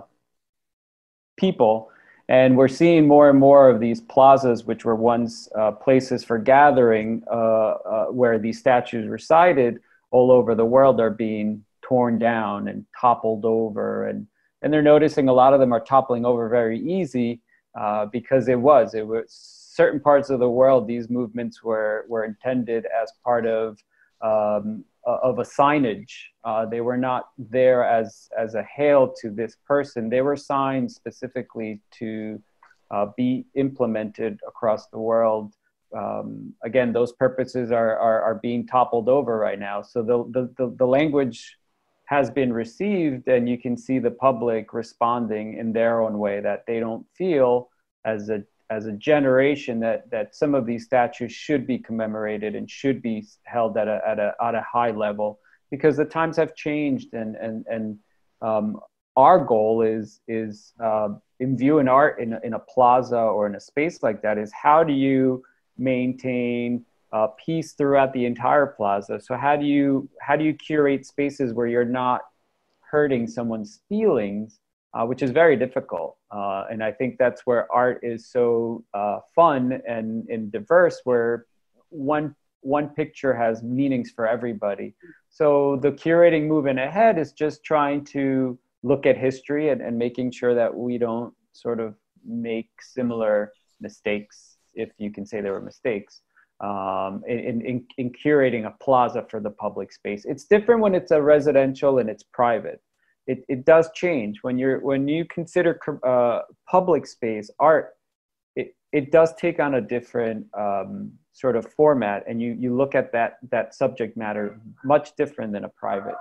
people. And we're seeing more and more of these plazas, which were once uh, places for gathering, uh, uh, where these statues resided all over the world, are being torn down and toppled over. And, and they're noticing a lot of them are toppling over very easy uh, because it was, it was certain parts of the world, these movements were, were intended as part of, um, of a signage. Uh, they were not there as, as a hail to this person. They were signed specifically to uh, be implemented across the world. Um, again, those purposes are, are, are being toppled over right now. So the, the, the language has been received, and you can see the public responding in their own way, that they don't feel as a, as a generation that, that some of these statues should be commemorated and should be held at a, at a, at a high level, because the times have changed. And, and, and um, our goal is, is uh, in viewing art in, in a plaza or in a space like that, is how do you maintain uh, peace throughout the entire plaza? So how do you, how do you curate spaces where you're not hurting someone's feelings, Uh, which is very difficult. Uh, and I think that's where art is so uh, fun and, and diverse, where one, one picture has meanings for everybody. So the curating movement ahead is just trying to look at history and, and making sure that we don't sort of make similar mistakes, if you can say there were mistakes, um, in, in, in curating a plaza for the public space. It's different when it's a residential and it's private. It, it does change when you're when you consider uh, public space art. It it does take on a different um, sort of format, and you you look at that that subject matter much different than a private.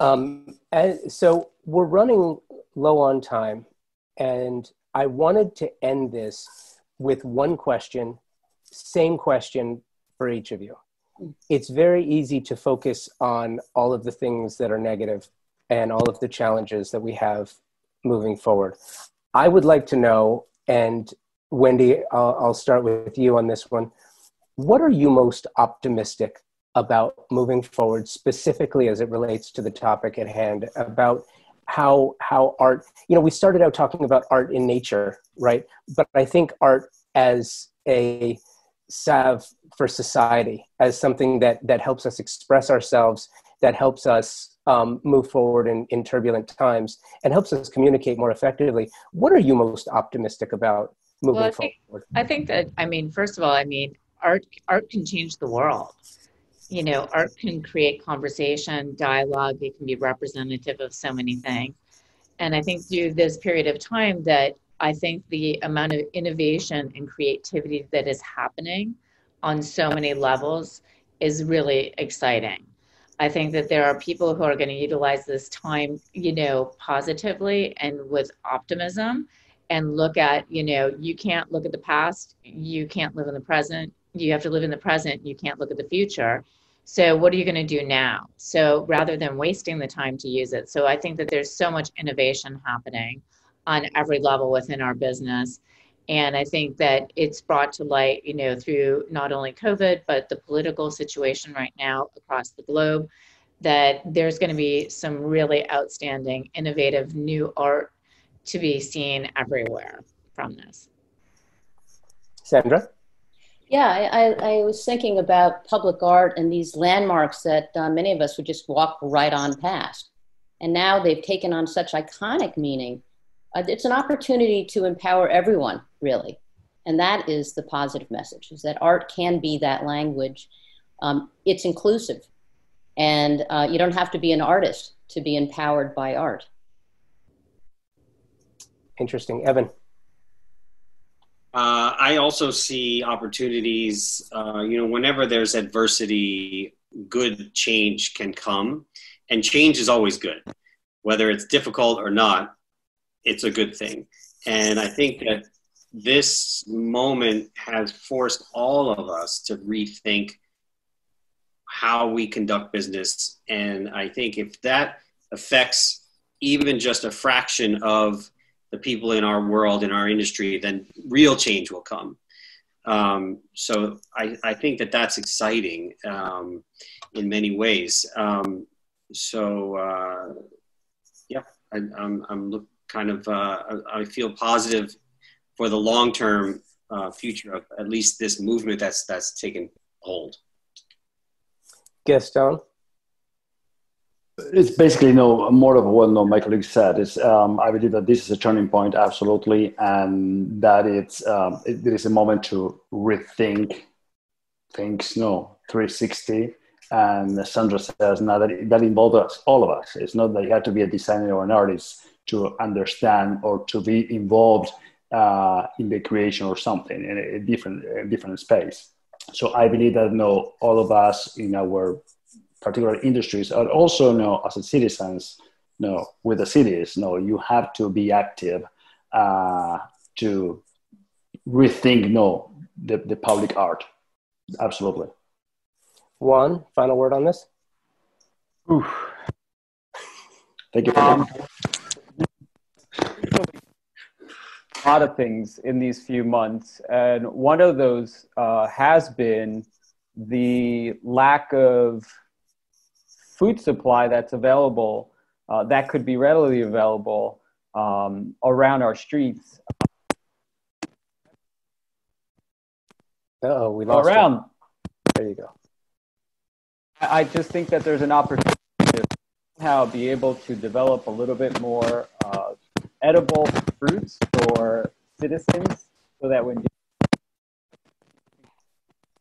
Um, and so we're running low on time, and I wanted to end this with one question, same question for each of you. It's very easy to focus on all of the things that are negative and all of the challenges that we have moving forward. I would like to know, and Wendy, I'll, I'll start with you on this one. What are you most optimistic about moving forward, specifically as it relates to the topic at hand, about how, how art, you know, we started out talking about art in nature, right? But I think art as a salve for society, as something that that helps us express ourselves, that helps us um, move forward in, in turbulent times, and helps us communicate more effectively. What are you most optimistic about moving well, I think, forward? I think that, I mean, first of all, I mean, art art can change the world. You know, art can create conversation, dialogue. It can be representative of so many things. And I think through this period of time that I think the amount of innovation and creativity that is happening on so many levels is really exciting. I think that there are people who are going to utilize this time, you know, positively and with optimism, and look at, you know, you can't look at the past, you can't live in the present, you have to live in the present, you can't look at the future. So what are you going to do now? So rather than wasting the time to use it. So I think that there's so much innovation happening on every level within our business. And I think that it's brought to light, you know, through not only COVID, but the political situation right now across the globe, that there's going to be some really outstanding, innovative, new art to be seen everywhere from this. Sandra? Yeah, I, I was thinking about public art and these landmarks that uh, many of us would just walk right on past. And now they've taken on such iconic meaning. It's an opportunity to empower everyone, really. And that is the positive message, is that art can be that language. Um, it's inclusive. And uh, you don't have to be an artist to be empowered by art. Interesting. Evan? Uh, I also see opportunities. Uh, you know, whenever there's adversity, good change can come. And change is always good, whether it's difficult or not. It's a good thing. And I think that this moment has forced all of us to rethink how we conduct business. And I think if that affects even just a fraction of the people in our world, in our industry, then real change will come. Um, so I, I think that that's exciting um, in many ways. Um, so uh, yeah, I, I'm, I'm looking, kind of, uh, I feel positive for the long-term uh, future of at least this movement that's, that's taken hold. Gaston? It's basically no more of what no, my colleague said. It's, um, I believe that this is a turning point, absolutely, and that it's um, it, there is a moment to rethink things. No, three sixty, and Sandra says now that it, that involves us, all of us. It's not that you have to be a designer or an artist to understand or to be involved uh, in the creation or something in a different a different space. So I believe that no, all of us in our particular industries are also know as a citizens, no, with the cities, no, you have to be active uh, to rethink no the, the public art. Absolutely. Juan, final word on this? Oof. Thank you for um, a lot of things in these few months, and one of those uh, has been the lack of food supply that's available, uh, that could be readily available um, around our streets. Uh-oh, we lost around. It. There you go. I just think that there's an opportunity to somehow be able to develop a little bit more uh, edible fruits for citizens so that when...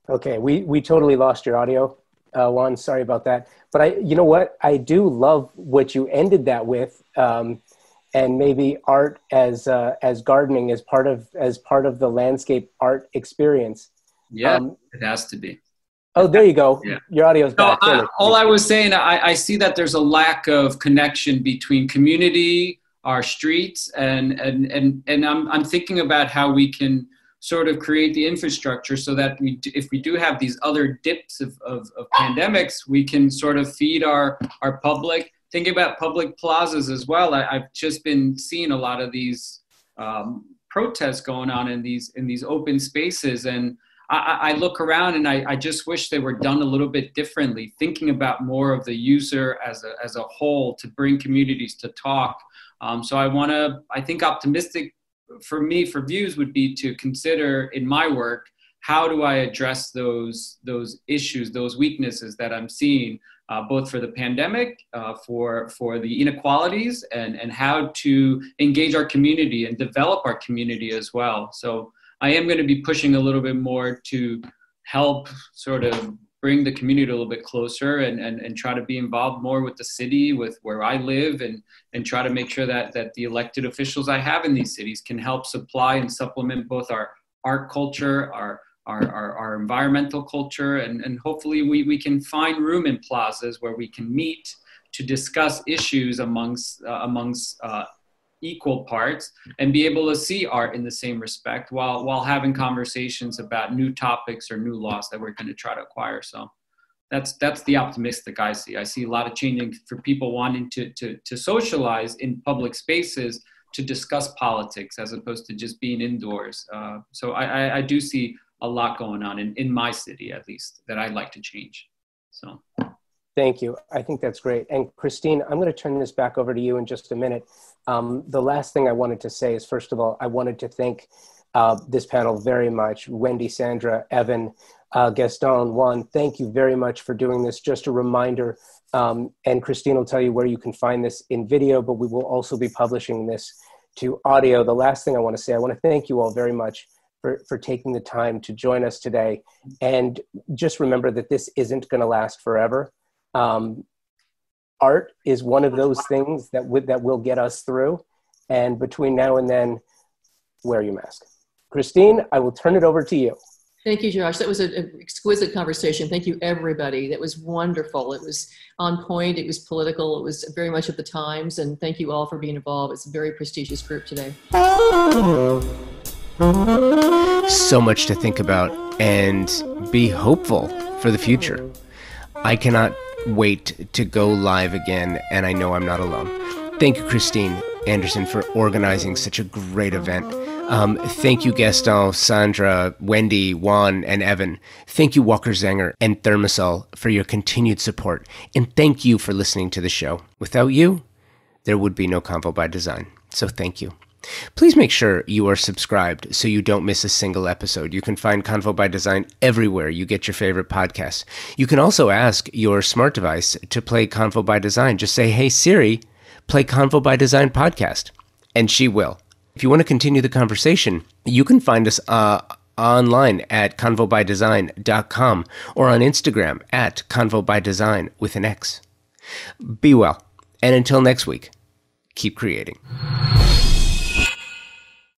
Okay, we, we totally lost your audio. Uh, Juan, sorry about that. But I, you know what? I do love what you ended that with, um, and maybe art as uh, as gardening as part of as part of the landscape art experience. Yeah, um, it has to be. Oh, there you go. Yeah. Your audio's back. No, I, all I was saying, I, I see that there's a lack of connection between community, our streets, and and and and I'm I'm thinking about how we can sort of create the infrastructure so that we, if we do have these other dips of, of, of pandemics, we can sort of feed our, our public. Think about public plazas as well. I, I've just been seeing a lot of these um, protests going on in these, in these open spaces. And I, I look around and I, I just wish they were done a little bit differently, thinking about more of the user as a, as a whole to bring communities to talk. Um, so I want to, I think optimistic, for me, for views would be to consider in my work, how do I address those, those issues, those weaknesses that I'm seeing, uh, both for the pandemic, uh, for, for the inequalities, and, and how to engage our community and develop our community as well. So I am going to be pushing a little bit more to help sort of bring the community a little bit closer and, and, and try to be involved more with the city, with where I live, and, and try to make sure that, that the elected officials I have in these cities can help supply and supplement both our art culture, our, our, our, our environmental culture, and, and hopefully we, we can find room in plazas where we can meet to discuss issues amongst, uh, amongst uh, equal parts and be able to see art in the same respect while while having conversations about new topics or new laws that we're going to try to acquire. So that's that's the optimistic I see. I see a lot of changing for people wanting to to, to socialize in public spaces to discuss politics as opposed to just being indoors. Uh, so I, I, I do see a lot going on in, in my city, at least, that I'd like to change. So. Thank you. I think that's great. And Christine, I'm going to turn this back over to you in just a minute. Um, the last thing I wanted to say is, first of all, I wanted to thank uh, this panel very much. Wendy, Sandra, Evan, uh, Gaston, Juan, thank you very much for doing this. Just a reminder, um, and Christine will tell you where you can find this in video, but we will also be publishing this to audio. The last thing I want to say, I want to thank you all very much For, for taking the time to join us today. And just remember that this isn't going to last forever. Um, art is one of those things that, that will get us through. And between now and then, wear your mask. Christine, I will turn it over to you. Thank you, Josh. That was an exquisite conversation. Thank you, everybody. That was wonderful. It was on point. It was political. It was very much of the times. And thank you all for being involved. It's a very prestigious group today. So much to think about and be hopeful for the future. I cannot wait to go live again, and I know I'm not alone. Thank you, Christine Anderson, for organizing such a great event. Um, thank you, Gaston, Sandra, Wendy, Juan, and Evan. Thank you, Walker Zanger and Thermasol, for your continued support. And thank you for listening to the show. Without you, there would be no Convo by Design. So thank you. Please make sure you are subscribed so you don't miss a single episode. You can find Convo by Design everywhere you get your favorite podcasts. You can also ask your smart device to play Convo by Design. Just say, hey, Siri, play Convo by Design podcast, and she will. If you want to continue the conversation, you can find us uh, online at convo by design dot com or on Instagram at convobydesign with an X. Be well, and until next week, keep creating.